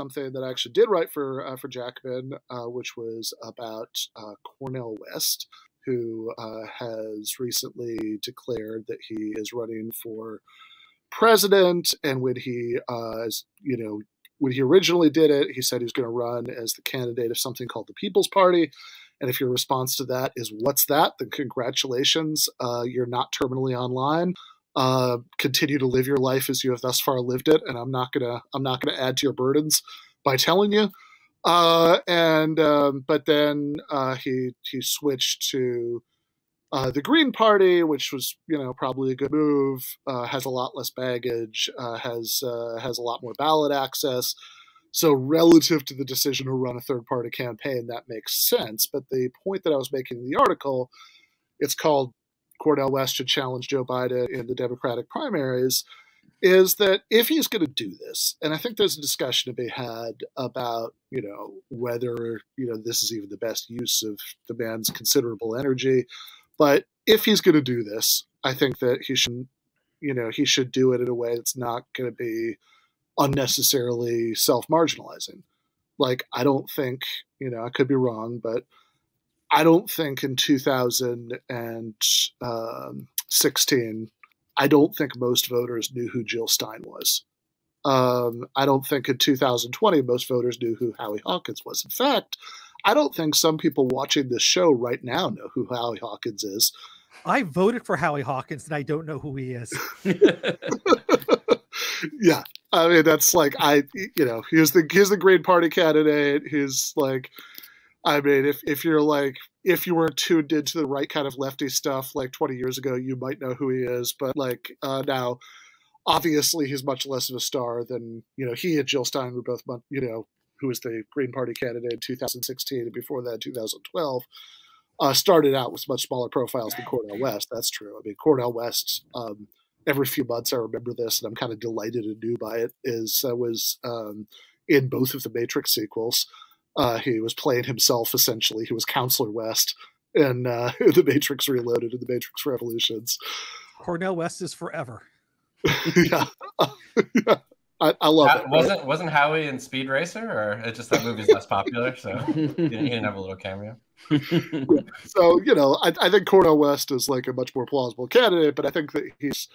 something that I actually did write for Jackman, which was about Cornel West, who has recently declared that he is running for president. And when he, when he originally did it, he said he was going to run as the candidate of something called the People's Party. And if your response to that is, what's that? Then congratulations, you're not terminally online. Continue to live your life as you have thus far lived it, and I'm not gonna add to your burdens by telling you. But then he switched to the Green Party, which was probably a good move. Has a lot less baggage. Has a lot more ballot access. So relative to the decision to run a third party campaign, that makes sense. But the point that I was making in the article, it's called Cornel West should challenge Joe Biden in the Democratic primaries, is that if he's going to do this, and I think there's a discussion to be had about, whether, this is even the best use of the man's considerable energy. But if he's going to do this, I think that he should, he should do it in a way that's not going to be unnecessarily self-marginalizing. Like, I don't think, I could be wrong, but I don't think in 2016, I don't think most voters knew who Jill Stein was. I don't think in 2020, most voters knew who Howie Hawkins was. In fact, I don't think some people watching this show right now know who Howie Hawkins is. I voted for Howie Hawkins and I don't know who he is. Yeah. I mean, that's like, he's the Green Party candidate. He's like, I mean, if you were tuned into the right kind of lefty stuff like 20 years ago, you might know who he is. But like now, obviously, he's much less of a star than, he and Jill Stein were both, who was the Green Party candidate in 2016 and before that, 2012, started out with much smaller profiles than Cornel West. That's true. I mean, Cornel West, every few months I remember this, and I'm kind of delighted and new by it, is was in both of the Matrix sequels. He was playing himself, essentially. He was Counselor West in The Matrix Reloaded and The Matrix Revolutions. Cornel West is forever. Yeah. Yeah. I love it. Wasn't Howie in Speed Racer? Or it's just that movie's less popular, so he didn't have a little cameo. So, I think Cornel West is like a much more plausible candidate, but I think that he's...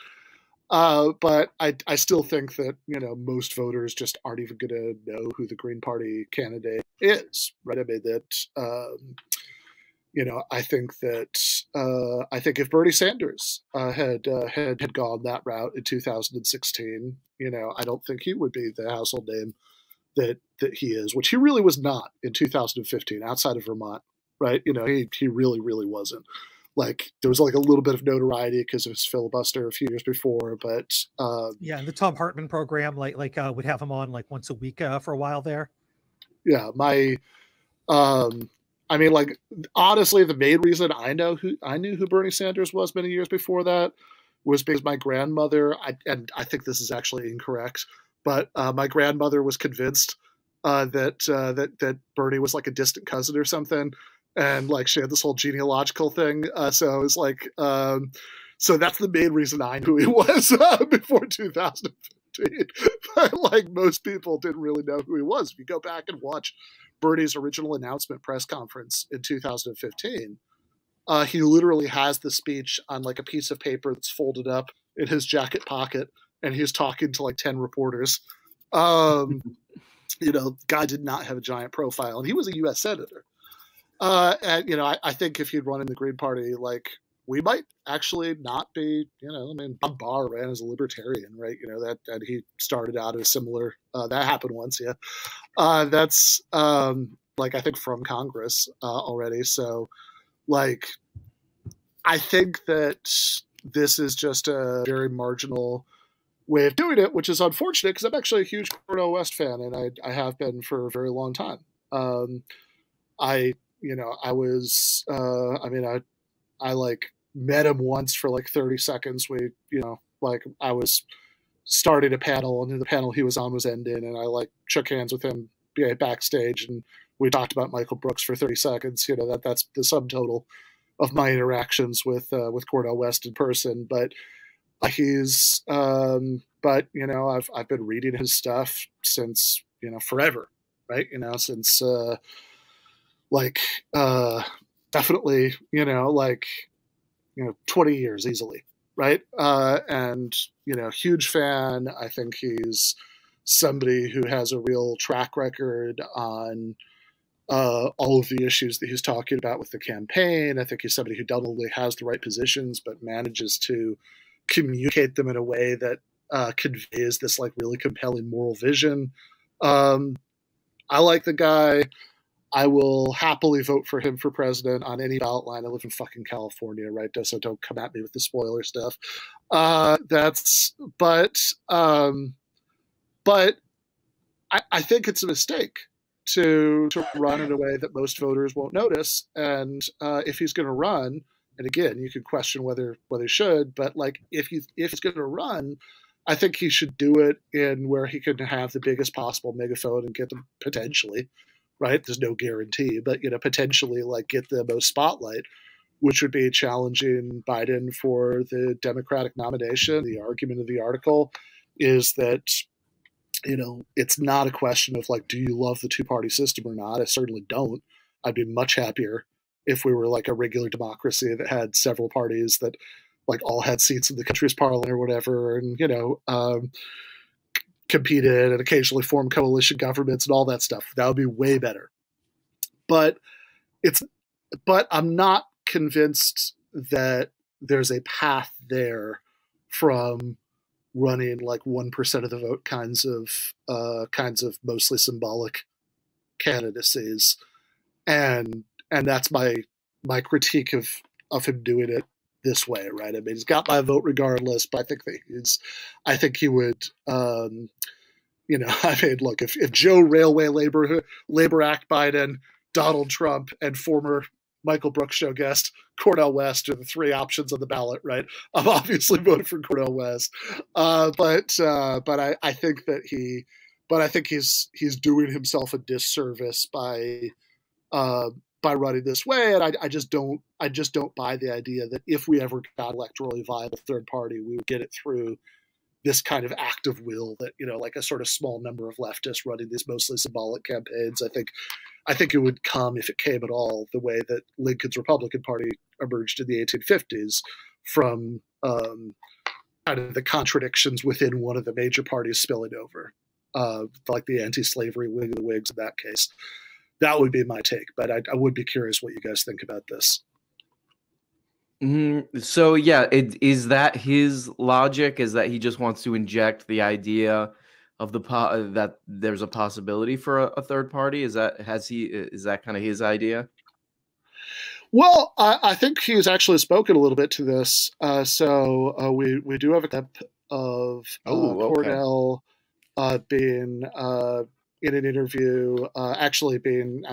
but I still think that, most voters just aren't even going to know who the Green Party candidate is, right? I mean, that, I think if Bernie Sanders had gone that route in 2016, I don't think he would be the household name that he is, which he really was not in 2015 outside of Vermont, right? He really, really wasn't. Like, there was like a little bit of notoriety because of his filibuster a few years before, but yeah, and the Tom Hartman program like would have him on like once a week for a while there. Yeah, I mean, like, honestly, the main reason I knew who Bernie Sanders was many years before that was because my grandmother, and I think this is actually incorrect, but my grandmother was convinced that Bernie was like a distant cousin or something. And like, she had this whole genealogical thing. So it was like, so that's the main reason I knew he was before 2015. But like, most people didn't really know who he was. If you go back and watch Bernie's original announcement press conference in 2015, he literally has the speech on like a piece of paper that's folded up in his jacket pocket. And he's talking to like 10 reporters. Guy did not have a giant profile, and he was a U.S. senator. And, I think if you'd run in the Green Party, like, we might actually not be, I mean, Bob Barr ran as a libertarian, right? And he started out as similar, that happened once. Yeah. That's, like, I think from Congress, already. So like, I think that this is just a very marginal way of doing it, which is unfortunate because I'm actually a huge Cornel West fan, and I have been for a very long time. I like met him once for like 30 seconds. We, I was starting a panel, and the panel he was on was ending, and I like shook hands with him backstage, and we talked about Michael Brooks for 30 seconds. That's the subtotal of my interactions with Cornel West in person. But he's, I've been reading his stuff since, you know, forever, right? You know, since definitely, you know, 20 years easily, right? And, you know, huge fan. I think he's somebody who has a real track record on all of the issues that he's talking about with the campaign. I think he's somebody who doubly has the right positions, but manages to communicate them in a way that conveys this really compelling moral vision. I like the guy. I will happily vote for him for president on any ballot line. I live in fucking California, right? So don't come at me with the spoiler stuff. But I think it's a mistake to run in a way that most voters won't notice. And if he's going to run, and again, you could question whether he should, but if he's going to run, I think he should do it in where he can have the biggest possible megaphone and get them potentially, right? There's no guarantee, but, you know, potentially get the most spotlight, which would be challenging Biden for the Democratic nomination. The argument of the article is that, you know, it's not a question of do you love the two-party system or not? I certainly don't. I'd be much happier if we were a regular democracy that had several parties that all had seats in the country's parliament or whatever, and, you know, competed and occasionally formed coalition governments and all that stuff. That would be way better. But I'm not convinced that there's a path there from running 1% of the vote kinds of mostly symbolic candidacies. And that's my critique of him doing it this way, right? I mean, he's got my vote regardless, but I think that he would, you know, I mean, look, if Joe Railway Labor Act Biden, Donald Trump, and former Michael Brooks show guest Cornel West are the three options on the ballot, right? I'm obviously voting for Cornel West, but I think he's doing himself a disservice by running this way, and I just don't buy the idea that if we ever got electorally viable third party, we would get it through this kind of act of will that, you know, a sort of small number of leftists running these mostly symbolic campaigns. I think it would come, if it came at all, the way that Lincoln's Republican Party emerged in the 1850s from kind of the contradictions within one of the major parties spilling over, like the anti-slavery wing of the Whigs in that case. That would be my take, but I would be curious what you guys think about this. Mm-hmm. So, yeah, is that his logic? Is that he just wants to inject the idea of that there's a possibility for a third party? Is that kind of his idea? Well, I think he's actually spoken a little bit to this. So we do have a clip of Cornel being in an interview, actually being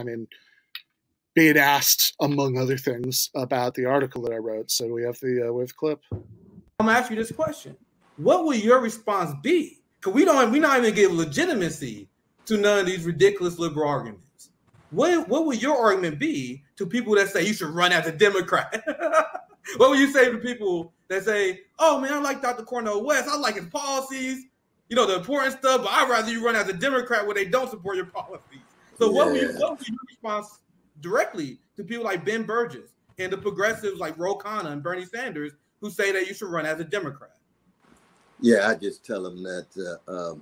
asked, among other things, about the article that I wrote. So we have the clip. I'm gonna ask you this question: what will your response be? Because we're not even give legitimacy to none of these ridiculous liberal arguments. What would your argument be to people that say you should run as a Democrat? What would you say to people that say, "Oh man, I like Dr. Cornel West. I like his policies. You know, the important stuff. But I'd rather you run as a Democrat where they don't support your policies." So yeah. What would your response directly to people like Ben Burgis and the progressives like Ro Khanna and Bernie Sanders who say that you should run as a Democrat? Yeah, I just tell them that, I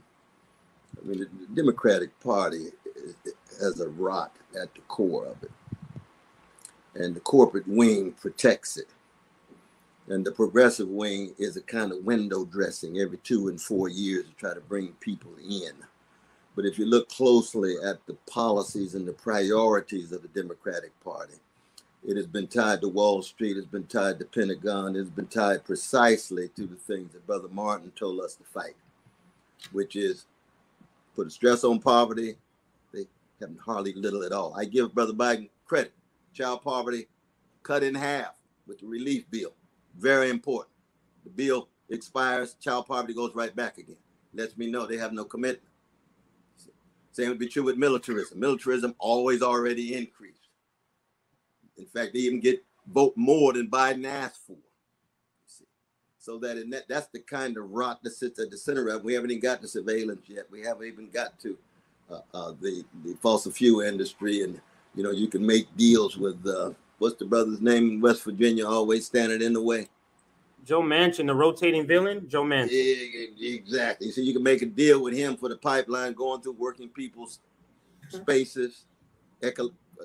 mean, the Democratic Party has a rock at the core of it, and the corporate wing protects it. And the progressive wing is a kind of window dressing every 2 and 4 years to try to bring people in. But if you look closely at the policies and the priorities of the Democratic Party, it has been tied to Wall Street, it's been tied to Pentagon, it's been tied precisely to the things that Brother Martin told us to fight, which is put a stress on poverty. They have hardly little at all. I give Brother Biden credit. Child poverty cut in half with the relief bill. Very important. The bill expires, child poverty goes right back again. Lets me know they have no commitment. Same would be true with militarism. Militarism always already increased. In fact, they even get vote more than Biden asked for. So that's the kind of rot that sits at the center of it. We haven't even got to surveillance yet. We haven't even got to the fossil fuel industry. And, you know, you can make deals with, what's the brother's name in West Virginia always standing in the way? Joe Manchin, the rotating villain, Joe Manchin. Yeah, exactly. So you can make a deal with him for the pipeline going through working people's spaces,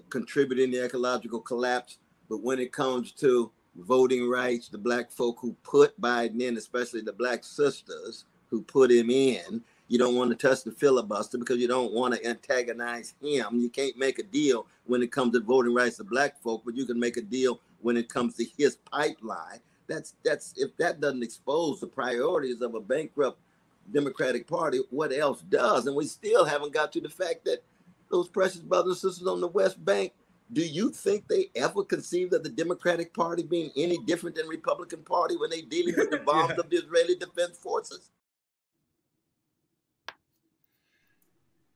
contributing to ecological collapse. But when it comes to voting rights, the black folk who put Biden in, especially the black sisters who put him in, you don't want to touch the filibuster because you don't want to antagonize him. You can't make a deal when it comes to voting rights of black folk, but you can make a deal when it comes to his pipeline. That's if that doesn't expose the priorities of a bankrupt Democratic Party, what else does? And we still haven't got to the fact that those precious brothers and sisters on the West Bank, do you think they ever conceived of the Democratic Party being any different than Republican Party when they dealing with the bombs of the Israeli Defense Forces?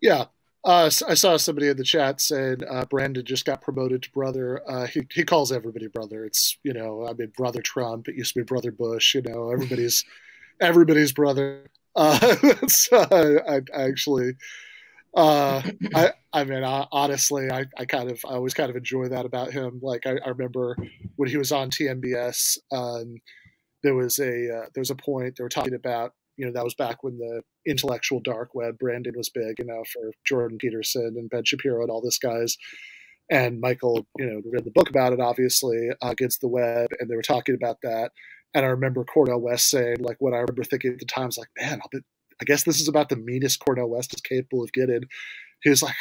Yeah. I saw somebody in the chat said Brandon just got promoted to brother. He calls everybody brother. It's, you know, I mean, brother Trump. It used to be brother Bush. You know, everybody's brother. I always kind of enjoy that about him. Like I remember when he was on TMBS, there was a point they were talking about. You know, that was back when the intellectual dark web branding was big, you know, for Jordan Peterson and Ben Shapiro and all these guys. And Michael, you know, read the book about it, obviously, Against the Web. And they were talking about that. And I remember Cornel West saying, like, what I remember thinking at the time is like, man, I guess this is about the meanest Cornel West is capable of getting. He was like,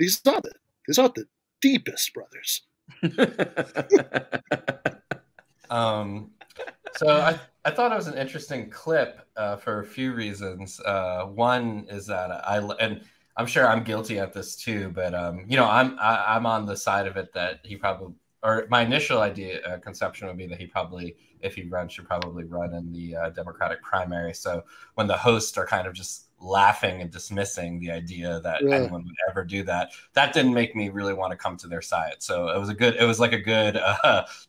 these aren't the deepest brothers. So I thought it was an interesting clip for a few reasons. One is that and I'm sure I'm guilty at this too, but you know, I'm on the side of it that he probably, or my initial idea conception would be that he probably, if he runs, should probably run in the Democratic primary. So when the hosts are kind of just laughing and dismissing the idea that anyone would ever do that, that didn't make me really want to come to their side. So it was like a good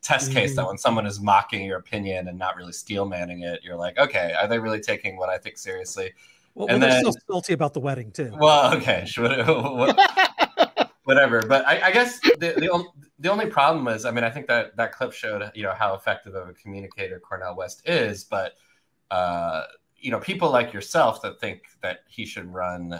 test case that when someone is mocking your opinion and not really steelmanning it, you're like, okay, are they really taking what I think seriously? Well, and then, they're so salty about the wedding too. Well, okay, whatever. But I guess the only problem is, I mean, I think that clip showed, you know, how effective of a communicator Cornel West is, but you know, people like yourself that think that he should run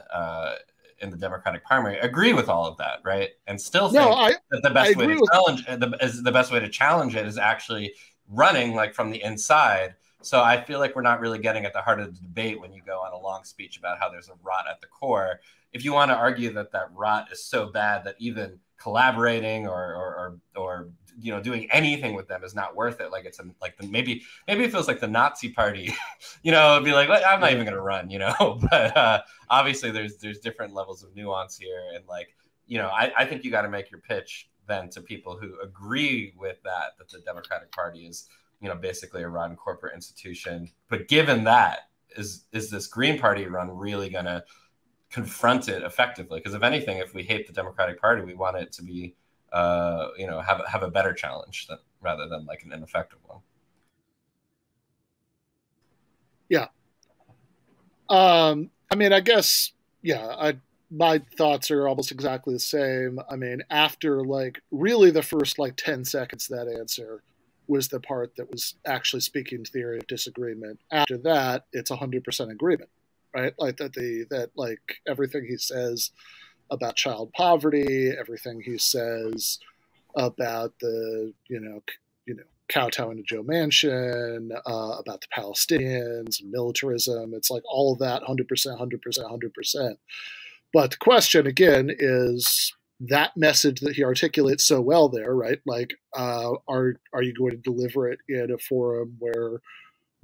in the Democratic primary agree with all of that, right? And still think that the best way to challenge it is actually running like from the inside. So I feel like we're not really getting at the heart of the debate when you go on a long speech about how there's a rot at the core. If you want to argue that that rot is so bad that even collaborating or you know, doing anything with them is not worth it. Like maybe it feels like the Nazi Party, you know, it'd be like, I'm not even going to run, you know, but obviously there's different levels of nuance here. And like, you know, I think you got to make your pitch then to people who agree with that the Democratic Party is, you know, basically a run corporate institution. But given that, is this Green Party run really going to confront it effectively? Because if anything, if we hate the Democratic Party, we want it to be, you know, have a better challenge rather than like an ineffective one. Yeah. I mean, I guess, yeah, my thoughts are almost exactly the same. I mean, after like really the first like 10 seconds, that answer was the part that was actually speaking to the area of disagreement. After that, it's 100% agreement, right? Like that everything he says about child poverty, everything he says about the, you know, kowtowing to Joe Manchin, about the Palestinians, militarism. It's like all of that 100%. But the question again is that message that he articulates so well there, right? Like, are you going to deliver it in a forum where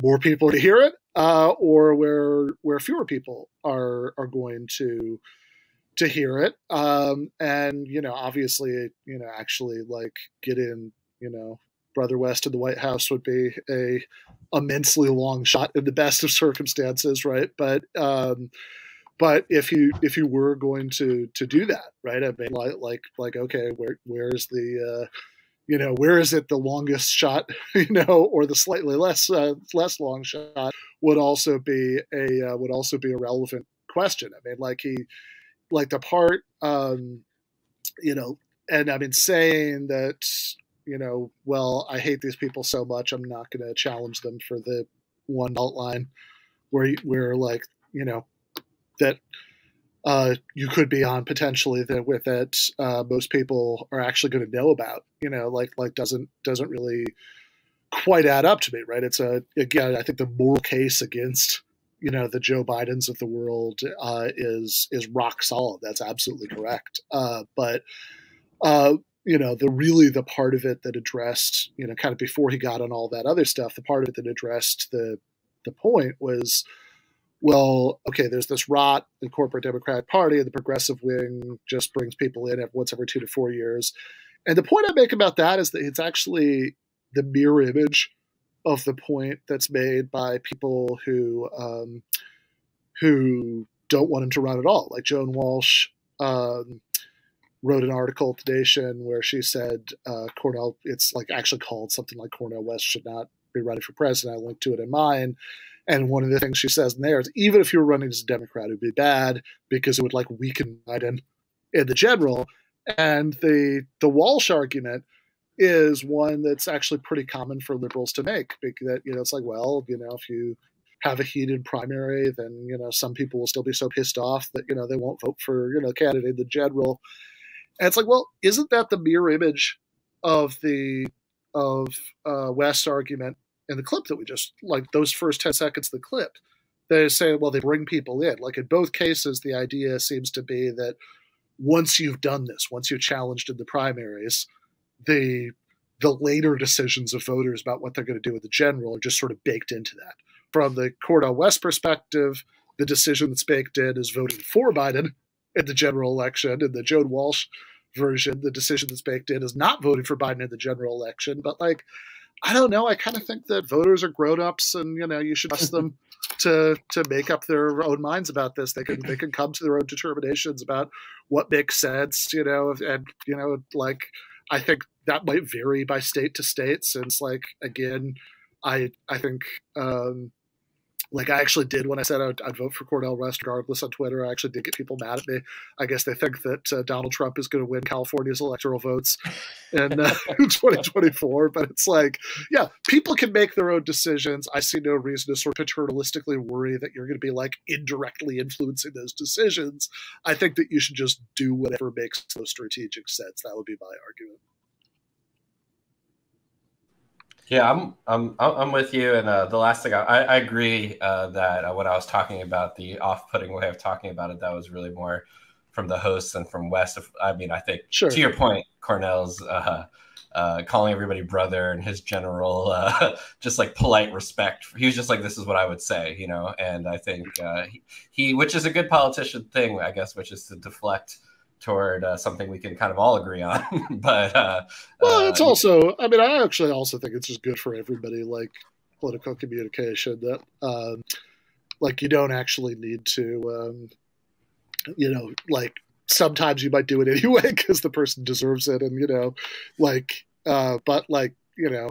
more people to hear it, or where fewer people are going to hear it, and you know, obviously, you know, actually, like getting, you know, Brother West to the White House would be a immensely long shot in the best of circumstances, right? But if you were going to do that, right? I mean, like okay, where's the you know, where is it the longest shot, you know, or the slightly less long shot would also be a relevant question. I mean, like the part, you know, and I mean, saying that, you know, well, I hate these people so much, I'm not going to challenge them for the one alt line where we're like, you know, that you could be on potentially that with it. Most people are actually going to know about, you know, like doesn't really quite add up to me. Right. It's a, again, I think the moral case against, you know, the Joe Bidens of the world is rock solid. That's absolutely correct. But you know, really the part of it that addressed, you know, kind of before he got on all that other stuff, the part of it that addressed the point was, well, okay, there's this rot in corporate Democratic Party, and the progressive wing just brings people in at once every 2 to 4 years. And the point I make about that is that it's actually the mirror image of the point that's made by people who don't want him to run at all. Like Joan Walsh wrote an article at The Nation where she said Cornel, it's like actually called something like Cornel West should not be running for president. I linked to it in mine. And one of the things she says in there is, even if you were running as a Democrat, it would be bad because it would like weaken Biden in the general. And the Walsh argument is one that's actually pretty common for liberals to make, because, you know, it's like, well, you know, if you have a heated primary, then, you know, some people will still be so pissed off that, you know, they won't vote for, you know, candidate in the general. And it's like, well, isn't that the mirror image of the West's argument? In the clip that we just, like those first 10 seconds of the clip, they say, well, they bring people in. Like in both cases, the idea seems to be that once you've done this, once you're challenged in the primaries, the later decisions of voters about what they're going to do with the general are just sort of baked into that. From the Cornel West perspective, the decision that's baked in is voting for Biden in the general election. In the Joan Walsh version, the decision that's baked in is not voting for Biden in the general election. But like, I don't know. I kind of think that voters are grown-ups, and you know, you should trust them to make up their own minds about this. They can come to their own determinations about what makes sense, you know, and you know, like I think that might vary by state to state, since like again, I think like I actually did when I said I'd vote for Cornel West regardless on Twitter. I actually did get people mad at me. I guess they think that Donald Trump is going to win California's electoral votes in 2024. But it's like, yeah, people can make their own decisions. I see no reason to sort of paternalistically worry that you're going to be like indirectly influencing those decisions. I think that you should just do whatever makes the strategic sense. That would be my argument. Yeah, I'm with you. And the last thing, I agree that when I was talking about the off-putting way of talking about it, that was really more from the hosts and from West. I mean, I think sure. To your point, Cornel's calling everybody brother and his general just like polite respect. He was just like, this is what I would say, you know. And I think he, which is a good politician thing, I guess, which is to deflect toward something we can kind of all agree on. But well, it's also, I mean, I actually also think it's just good for everybody, like political communication, that like you don't actually need to, you know, like sometimes you might do it anyway because the person deserves it. And, you know, like, but like, you know,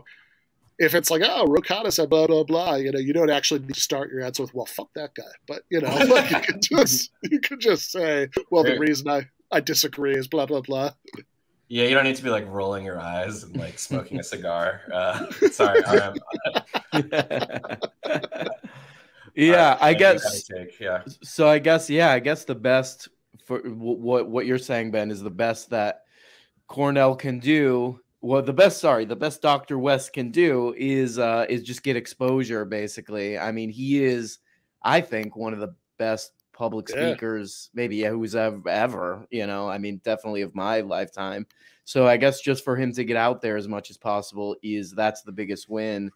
if it's like, oh, Ro Khanna said blah, blah, blah, you know, you don't actually need to start your answer with, well, fuck that guy. But, you know, like you could just say, well, the reason I disagree is blah, blah, blah. Yeah, you don't need to be like rolling your eyes and like smoking a cigar. Sorry, RM. Yeah, I guess. Yeah. So I guess, yeah, I guess the best for what you're saying, Ben, is the best that Cornel can do. Well, the best Dr. West can do is just get exposure, basically. I mean, he is, I think, one of the best public speakers, maybe who's ever, you know, I mean, definitely of my lifetime. So I guess just for him to get out there as much as possible that's the biggest win.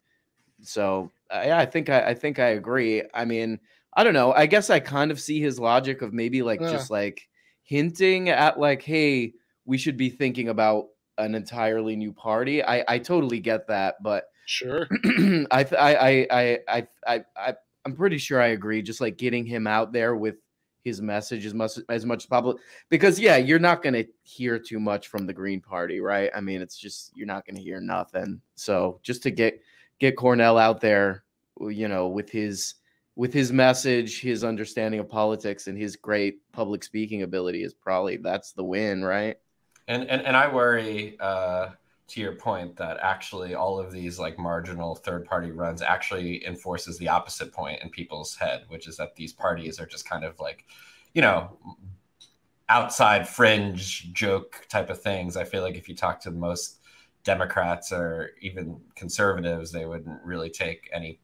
So yeah, I think I agree. I mean, I don't know. I guess I kind of see his logic of maybe like just like hinting at like, hey, we should be thinking about an entirely new party. I totally get that, but sure, I'm pretty sure I agree. Just like getting him out there with his message as much as possible, because yeah, you're not going to hear too much from the Green Party, right? I mean, it's just, you're not going to hear nothing. So just to get Cornel out there, you know, with his with his message, his understanding of politics, and his great public speaking ability is probably, that's the win, right? And I worry, to your point, that actually all of these like marginal third party runs actually enforces the opposite point in people's head, which is that these parties are just kind of like, you know, outside fringe joke type of things. I feel like if you talk to most Democrats or even conservatives, they wouldn't really take any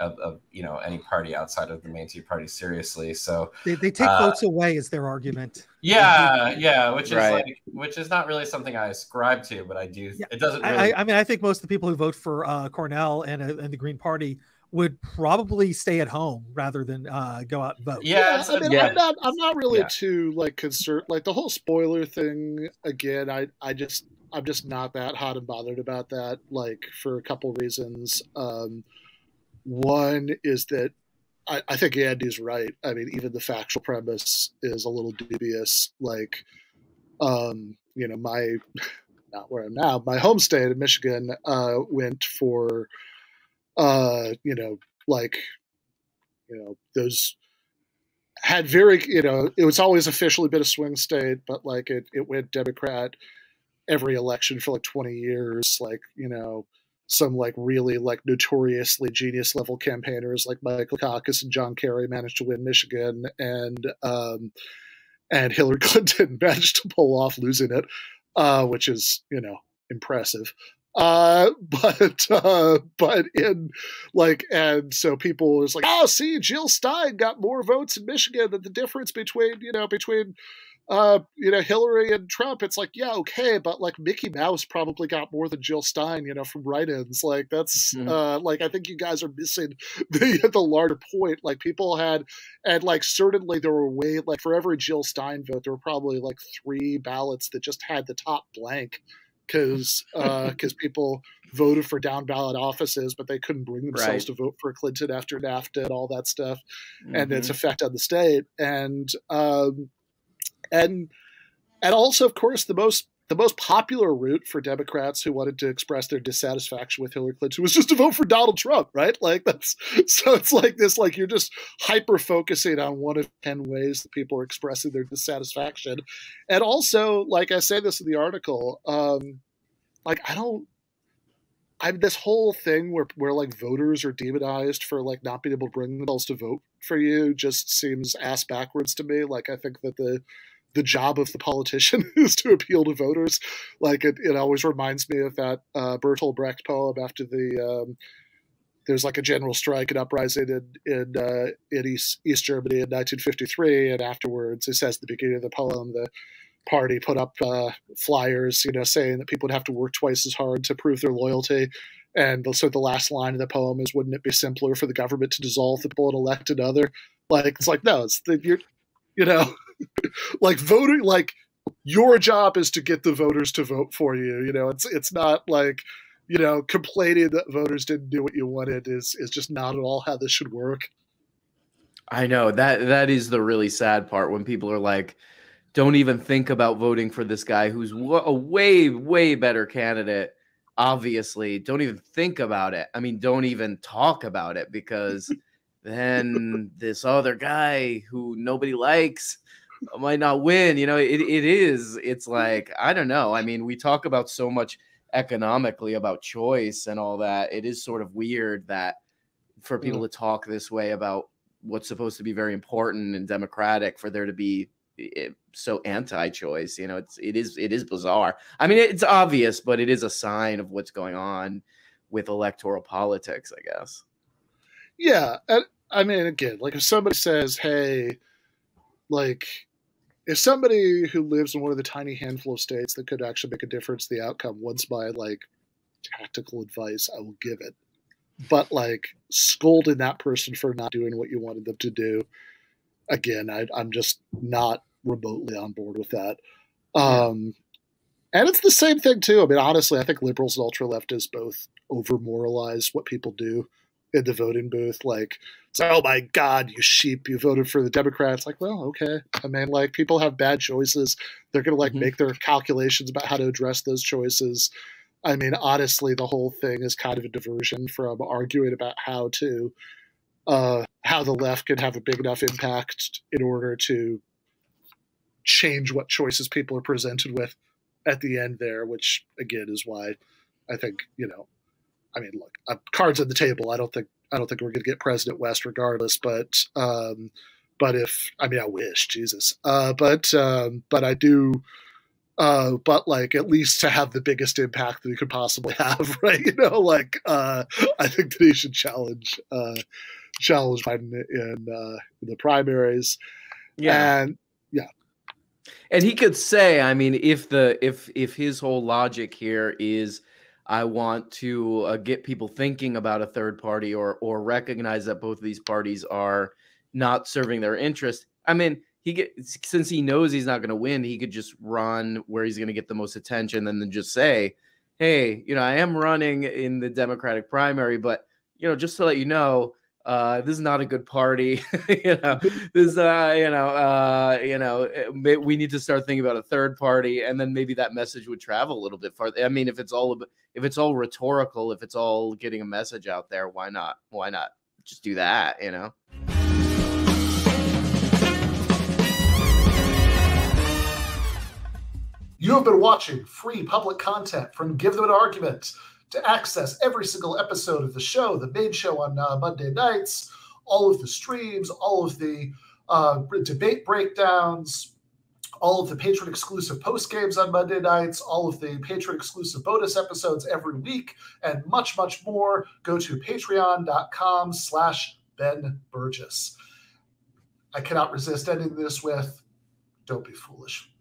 of you know, any party outside of the main two parties seriously. So they take votes away is their argument. Yeah, which is right. Like, which is not really something I ascribe to, but I do. Yeah. It doesn't really. I mean, I think most of the people who vote for Cornell and the Green Party would probably stay at home rather than go out and vote. Yeah, I mean, yeah. I'm not really too like concerned. Like the whole spoiler thing again. I'm just not that hot and bothered about that. Like for a couple reasons. One is that I think Andy's right. I mean, even the factual premise is a little dubious. Like, you know, not where I'm now, my home state in Michigan went for, you know, like, you know, those had very, you know, it was always officially been a swing state, but like it went Democrat every election for like 20 years, like, you know, some like really like notoriously genius level campaigners like Michael Dukakis and John Kerry managed to win Michigan, and Hillary Clinton managed to pull off losing it, which is, you know, impressive. But in like, and so people was like, oh, see, Jill Stein got more votes in Michigan than the difference between, you know, Hillary and Trump. It's like, yeah, okay, but like Mickey Mouse probably got more than Jill Stein, you know, from write-ins. Like that's like I think you guys are missing the larger point. Like people had, and like certainly there were way like for every Jill Stein vote, there were probably like 3 ballots that just had the top blank because people voted for down ballot offices, but they couldn't bring themselves to vote for Clinton after NAFTA and all that stuff, and its effect on the state. And also, of course, the most popular route for Democrats who wanted to express their dissatisfaction with Hillary Clinton was just to vote for Donald Trump, right? Like that's, so it's like this, like you're just hyper focusing on one of 10 ways that people are expressing their dissatisfaction. And also, like I say this in the article, like I mean, this whole thing where like voters are demonized for like not being able to bring themselves to vote for you just seems ass backwards to me. Like I think that the job of the politician is to appeal to voters. Like it always reminds me of that Bertolt Brecht poem after the there's like a general strike and uprising in East Germany in 1953, and afterwards it says at the beginning of the poem the party put up flyers, you know, saying that people would have to work twice as hard to prove their loyalty. And so the last line of the poem is, "Wouldn't it be simpler for the government to dissolve the people and elect another?" Like it's like no, it's the, you're, you know. Like voting, like your job is to get the voters to vote for you. You know, it's not like, you know, complaining that voters didn't do what you wanted is just not at all how this should work. I know that is the really sad part when people are like, don't even think about voting for this guy who's a way, way better candidate. Obviously, don't even think about it. I mean, don't even talk about it, because then this other guy who nobody likes might not win. You know, it's like, I don't know. I mean, we talk about so much economically about choice and all that. It is sort of weird that for people to talk this way about what's supposed to be very important and democratic, for there to be so anti-choice. You know, it is bizarre. I mean, it's obvious, but it is a sign of what's going on with electoral politics, I guess. Yeah. I mean, again, like if somebody says, hey, like if somebody who lives in one of the tiny handful of states that could actually make a difference to the outcome wants my like tactical advice, I will give it. But like scolding that person for not doing what you wanted them to do, again, I'm just not remotely on board with that. And it's the same thing too. I mean, honestly, I think liberals and ultra-leftists both over-moralize what people do in the voting booth. Like, oh my God, you sheep, you voted for the Democrats. Like, well, okay. I mean, like people have bad choices. They're going to like make their calculations about how to address those choices. I mean, honestly, the whole thing is kind of a diversion from arguing about how to how the left could have a big enough impact in order to change what choices people are presented with at the end there, which again is why I think, you know, I mean, look, cards on the table. I don't think we're going to get President West regardless, but if, I mean, I wish, Jesus, but I do, but like at least to have the biggest impact that he could possibly have, right? You know, like I think that he should challenge Biden in the primaries. Yeah. And yeah. And he could say, I mean, if his whole logic here is, I want to get people thinking about a third party or recognize that both of these parties are not serving their interest. I mean, since he knows he's not going to win, he could just run where he's going to get the most attention and then just say, hey, you know, I am running in the Democratic primary, but, you know, just to let you know, this is not a good party. You know, this, you know, we need to start thinking about a third party, and then maybe that message would travel a little bit farther. I mean, if it's all rhetorical, if it's all getting a message out there, why not? Why not just do that? You know. You have been watching free public content from Give Them an Argument. To access every single episode of the show, the main show on Monday nights, all of the streams, all of the debate breakdowns, all of the Patreon-exclusive post-games on Monday nights, all of the Patreon-exclusive bonus episodes every week, and much, much more, go to patreon.com/Ben Burgis. I cannot resist ending this with, don't be foolish.